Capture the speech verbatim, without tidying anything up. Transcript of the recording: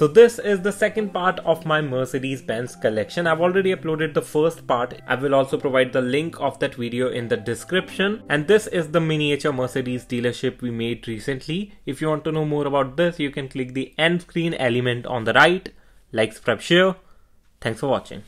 So this is the second part of my Mercedes-Benz collection. I've already uploaded the first part. I will also provide the link of that video in the description. And this is the miniature Mercedes dealership we made recently. If you want to know more about this, you can click the end screen element on the right. Like, subscribe, share. Thanks for watching.